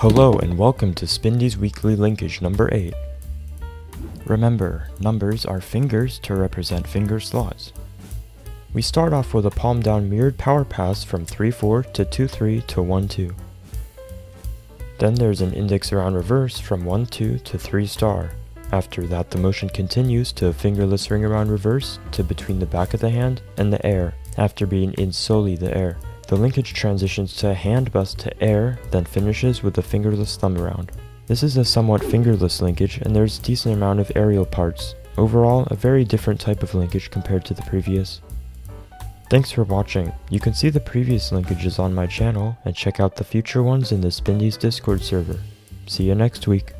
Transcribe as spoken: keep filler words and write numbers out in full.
Hello and welcome to Spindy's Weekly Linkage number eight. Remember, numbers are fingers to represent finger slots. We start off with a palm down mirrored power pass from three four to two three to one two. Then there's an index around reverse from one two to three star. After that the motion continues to a fingerless ring around reverse to between the back of the hand and the air, after being in solely the air. The linkage transitions to a hand bust to air, then finishes with a fingerless thumb around. This is a somewhat fingerless linkage and there's a decent amount of aerial parts. Overall, a very different type of linkage compared to the previous. Thanks for watching. You can see the previous linkages on my channel and check out the future ones in the Spindy's Discord server. See you next week.